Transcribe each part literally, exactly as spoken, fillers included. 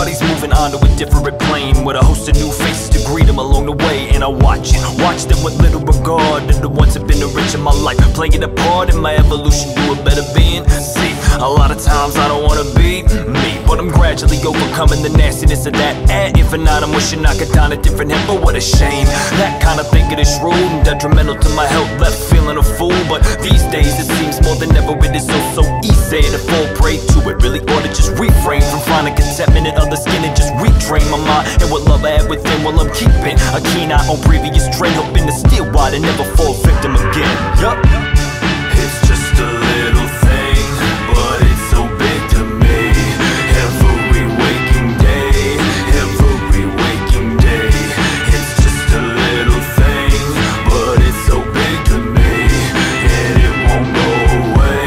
Everybody's moving on to a different plane, with a host of new faces to greet them along the way. And I watch, watch them with little regard, and the ones that have been the rich in my life, playing a part in my evolution to a better being. See, a lot of times I don't wanna be me, but I'm gradually overcoming the nastiness of that. And if not, I'm wishing I could don a different hat, but what a shame. That kind of thinking is rude and detrimental to my health, left feeling a fool. But these days it seems more than ever it is so, so easy to fall prey to it. Really ought to just refrain from finding contentment in other skin and just retrain my mind and what love I have within, while I'm keeping a keen eye on previous trend, hoping to steer wide and never fall victim again. Yup. It's just a little thing, but it's so big to me. Every waking day, every waking day. It's just a little thing, but it's so big to me. And it won't go away,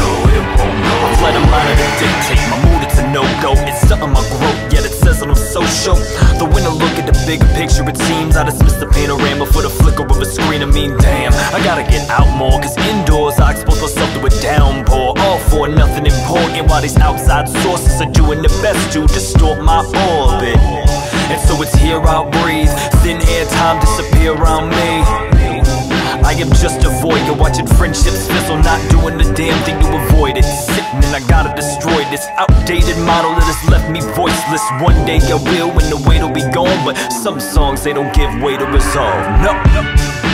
no it won't go away. I've let a lot of them dictate my mood, it's a no-go. It's something I grow, yet it says that I'm social. Though when I look at the bigger picture it seems I dismiss the panorama for the flicker of a screen. I mean damn, I gotta get out more, cause indoors I expose myself to a downpour, all for nothing important, while these outside sources are doing their best to distort my orbit. And so it's here I breathe, thin air, time disappear on me. I am just a void, you're watching friendships fizzle, not doing the damn thing to avoid it. Sitting and I gotta destroy this outdated model that has left me voiceless. One day I will, and the weight'll be gone, but some songs they don't give way to resolve. No.